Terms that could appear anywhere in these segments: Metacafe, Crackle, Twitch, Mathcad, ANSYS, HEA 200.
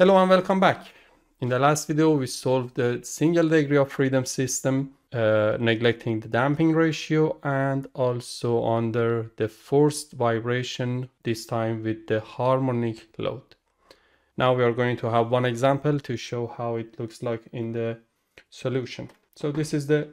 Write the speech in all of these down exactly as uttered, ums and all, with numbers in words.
Hello and welcome back. In the last video, we solved the single degree of freedom system, uh, neglecting the damping ratio and also under the forced vibration, this time with the harmonic load. Now we are going to have one example to show how it looks like in the solution. So this is the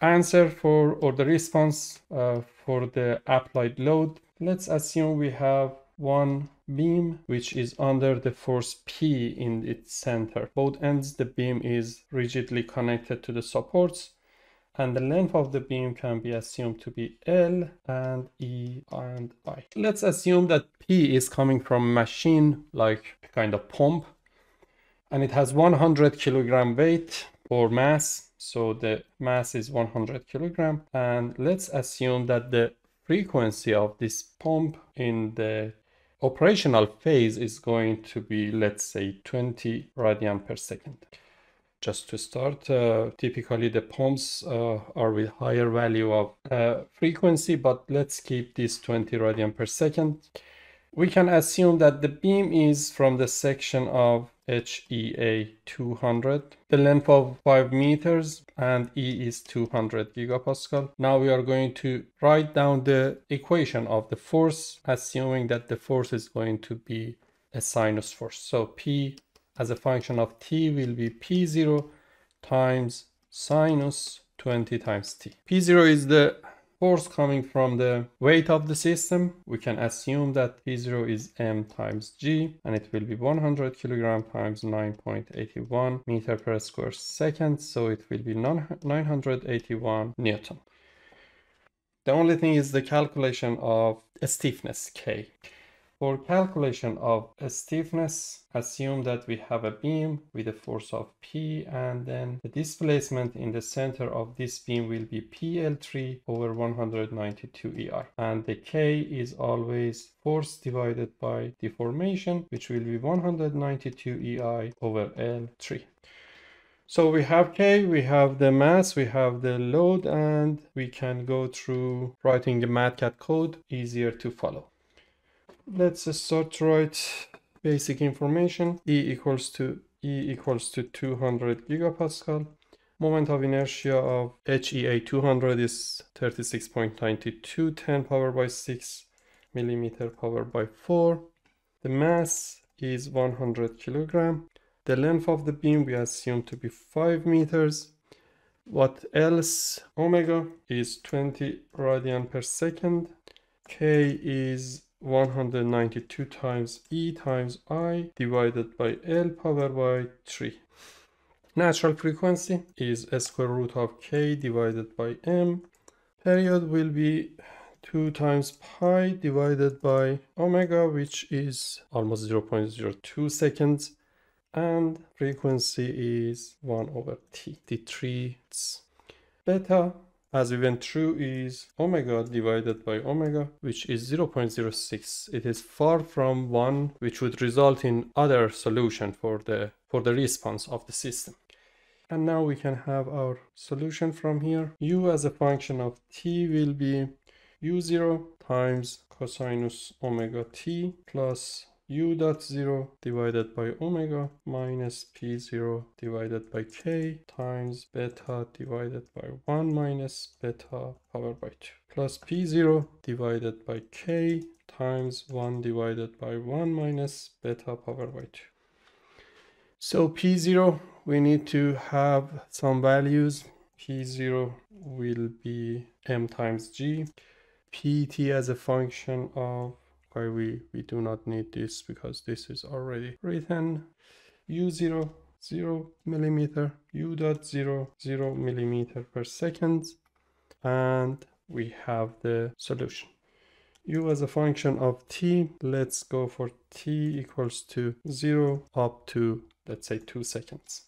answer for or the response uh, for the applied load. Let's assume we have one beam which is under the force P in its center. Both ends the beam is rigidly connected to the supports, and the length of the beam can be assumed to be L and E and I. Let's assume that P is coming from a machine, like a kind of pump, and it has one hundred kilogram weight or mass. So the mass is one hundred kilogram, and let's assume that the frequency of this pump in the operational phase is going to be, let's say, twenty radian per second. Just to start, uh, typically the pumps uh, are with higher value of uh, frequency, but let's keep this twenty radian per second. We can assume that the beam is from the section of H E A two hundred, the length of five meters, and E is two hundred gigapascal. Now we are going to write down the equation of the force, assuming that the force is going to be a sinus force. So P as a function of T will be P zero times sinus twenty times T. P zero is the force coming from the weight of the system. We can assume that P zero is M times G, and it will be one hundred kilogram times nine point eight one meter per square second, so it will be nine hundred eighty-one Newton. The only thing is the calculation of a stiffness K. For calculation of a stiffness, assume that we have a beam with a force of P, and then the displacement in the center of this beam will be P L three over one hundred ninety-two E I. And the K is always force divided by deformation, which will be one hundred ninety-two E I over L three. So we have K, we have the mass, we have the load, and we can go through writing the Mathcad code, easier to follow. Let's start to write basic information. E equals to E equals to two hundred gigapascal. Moment of inertia of H E A two hundred is thirty-six point nine two, ten power by six millimeter power by four. The mass is one hundred kilogram. The length of the beam we assume to be five meters. What else? Omega is twenty radian per second. K is one hundred ninety-two times E times I divided by L power by three. Natural frequency is square root of K divided by M. Period will be two times pi divided by omega, which is almost zero point zero two seconds, and frequency is one over T, T three. Beta, as we went through, is omega divided by omega, which is zero point zero six. It is far from one, which would result in other solution for the for the response of the system. And now we can have our solution from here. U as a function of T will be U zero times cosinus omega T plus U dot zero divided by omega minus P zero divided by K times beta divided by one minus beta power by two plus P zero divided by K times one divided by one minus beta power by two. So P zero, we need to have some values. P zero will be M times G. P T as a function of We, we do not need this because this is already written. U zero, zero millimeter, U dot zero, zero millimeter per second, and we have the solution. U as a function of T, let's go for T equals to zero up to, let's say, two seconds.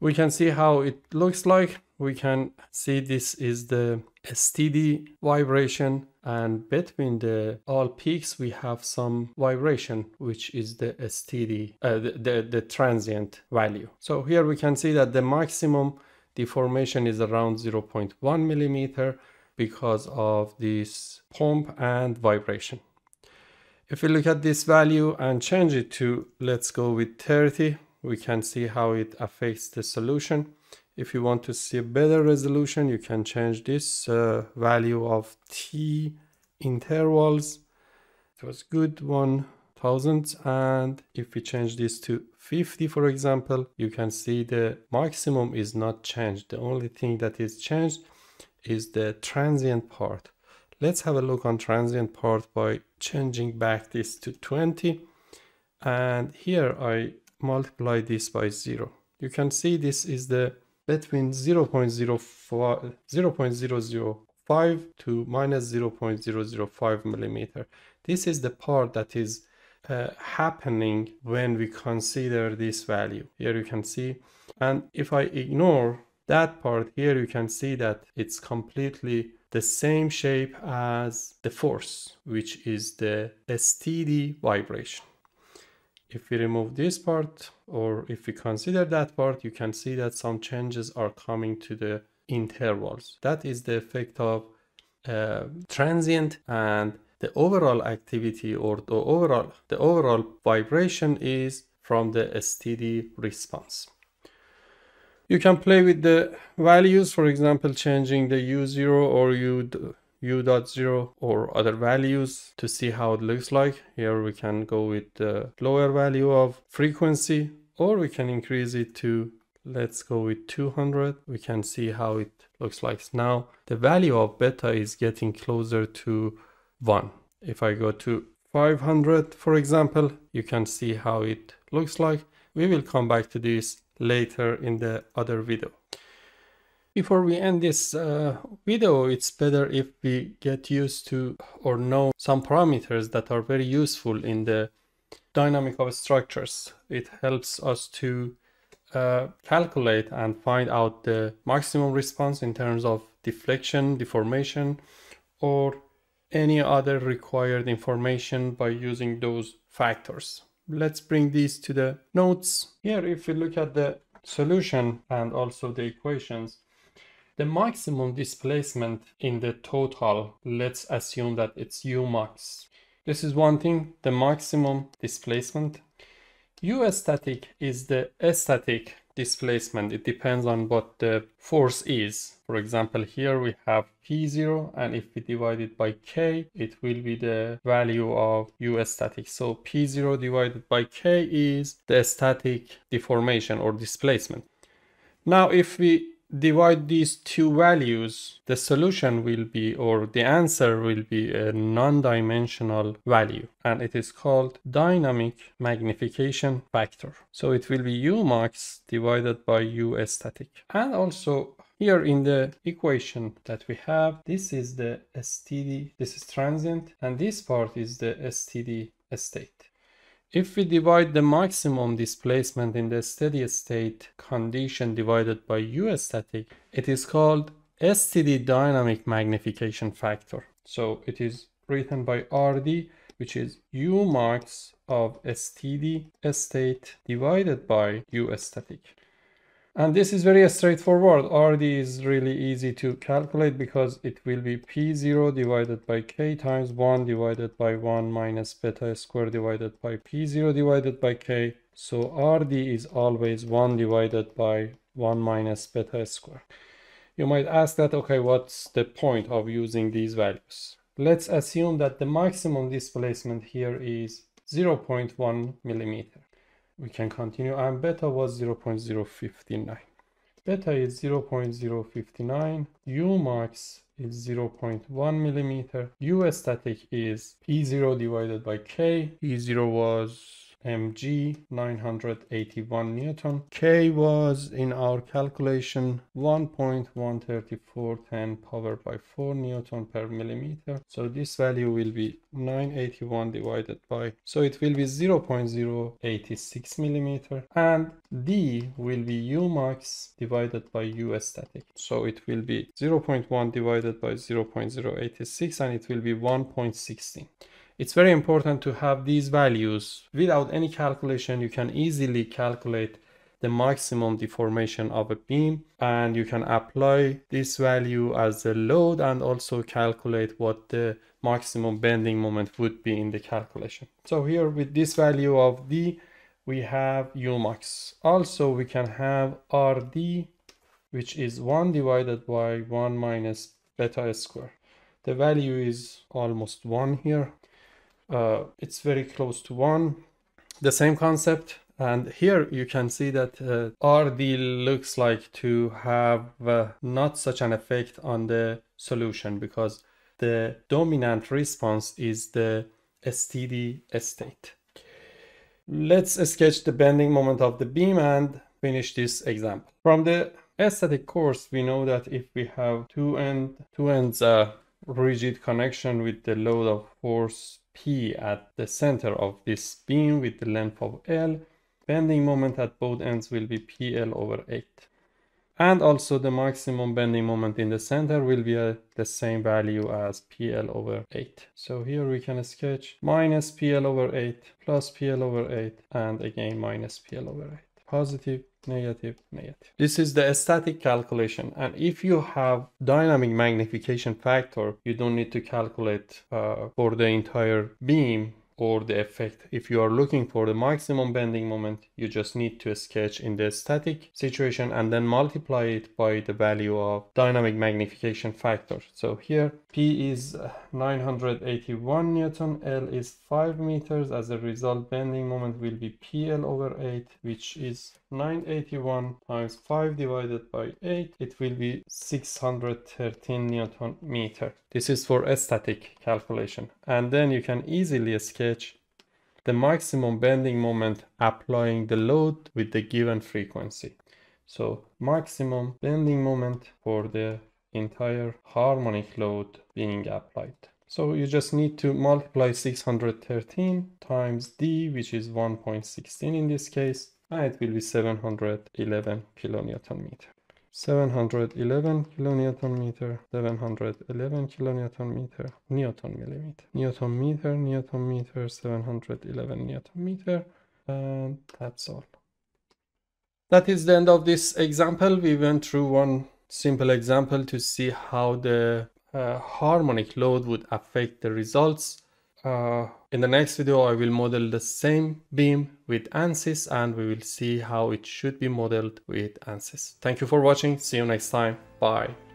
We can see how it looks like. We can see this is the steady vibration, and between the all peaks we have some vibration, which is the steady, uh, the, the, the transient value. So here we can see that the maximum deformation is around zero point one millimeter because of this pump and vibration. If we look at this value and change it to, let's go with thirty, we can see how it affects the solution. If you want to see a better resolution, you can change this uh, value of t intervals. It was good one thousandths. And if we change this to fifty, for example, you can see the maximum is not changed. The only thing that is changed is the transient part. Let's have a look on transient part by changing back this to twenty. And here I multiply this by zero. You can see this is the between zero point zero five to minus zero point zero zero five millimeter. This is the part that is uh, happening when we consider this value. Here you can see, and if I ignore that part here, you can see that it's completely the same shape as the force, which is the S T D vibration. If we remove this part, or if we consider that part, you can see that some changes are coming to the intervals. That is the effect of uh, transient, and the overall activity or the overall, the overall vibration is from the S T D response. You can play with the values, for example, changing the U zero or U, U.zero or other values to see how it looks like. Here we can go with the lower value of frequency, or we can increase it to, let's go with two hundred. We can see how it looks like. Now the value of beta is getting closer to one. If I go to five hundred, for example, you can see how it looks like. We will come back to this later in the other video. Before we end this uh, video, it's better if we get used to or know some parameters that are very useful in the dynamic of structures. It helps us to uh, calculate and find out the maximum response in terms of deflection, deformation, or any other required information by using those factors. Let's bring these to the notes. Here, if we look at the solution and also the equations, the maximum displacement in the total, let's assume that it's u max. This is one thing, the maximum displacement. U static is the static displacement. It depends on what the force is. For example, here we have P zero, and if we divide it by K, it will be the value of U static. So P zero divided by K is the static deformation or displacement. Now, if we divide these two values, the solution will be, or the answer will be, a non-dimensional value, and it is called dynamic magnification factor. So it will be u max divided by u static. And also here in the equation that we have, this is the S T D, this is transient, and this part is the S T D state. If we divide the maximum displacement in the steady state condition divided by u static, it is called S T D dynamic magnification factor. So it is written by R D, which is u max of S T D state divided by u static. And this is very straightforward. R D is really easy to calculate because it will be P zero divided by K times one divided by one minus beta squared divided by P zero divided by K. So R D is always one divided by one minus beta squared. You might ask that, okay, what's the point of using these values? Let's assume that the maximum displacement here is zero point one millimeter. We can continue, and beta was zero point zero five nine. Beta is zero point zero five nine, u max is zero point one millimeter, u static is P zero divided by K. P zero was mg, nine hundred eighty-one newton. K was, in our calculation, one point one three four ten power by four newton per millimeter. So this value will be nine eighty-one divided by, so it will be zero point zero eight six millimeter, and D will be u max divided by u static. So it will be zero point one divided by zero point zero eight six, and it will be one point one six. It's very important to have these values. Without any calculation, you can easily calculate the maximum deformation of a beam, and you can apply this value as a load and also calculate what the maximum bending moment would be in the calculation. So here with this value of D, we have U max. Also we can have R D, which is one divided by one minus beta square. The value is almost one here. Uh, it's very close to one. The same concept. And here you can see that uh, R D looks like to have uh, not such an effect on the solution, because the dominant response is the steady state. Let's sketch the bending moment of the beam and finish this example. From the aesthetic course, we know that if we have two end two ends uh, rigid connection with the load of force P at the center of this beam with the length of L, bending moment at both ends will be P L over eight. And also the maximum bending moment in the center will be uh, the same value as P L over eight. So here we can sketch minus P L over eight, plus P L over eight, and again minus P L over eight. Positive, negative, negative. This is the static calculation. And if you have dynamic magnification factor, you don't need to calculate uh, for the entire beam or the effect. If you are looking for the maximum bending moment, you just need to sketch in the static situation and then multiply it by the value of dynamic magnification factor. So here P is nine hundred eighty-one Newton, L is five meters. As a result, bending moment will be P L over eight, which is nine hundred eighty-one times five divided by eight. It will be six hundred thirteen Newton meter. This is for a static calculation. And then you can easily sketch the maximum bending moment applying the load with the given frequency. So maximum bending moment for the entire harmonic load being applied. So you just need to multiply six hundred thirteen times D, which is one point one six in this case, and it will be seven hundred eleven kilonewton meter. seven hundred eleven kilonewton meter, seven hundred eleven kilonewton meter, newton millimeter, newton meter, newton meter, seven hundred eleven newton meter, and that's all. That is the end of this example. We went through one simple example to see how the uh, harmonic load would affect the results. Uh, in the next video, I will model the same beam with ANSYS, and we will see how it should be modeled with ANSYS. Thank you for watching. See you next time. Bye.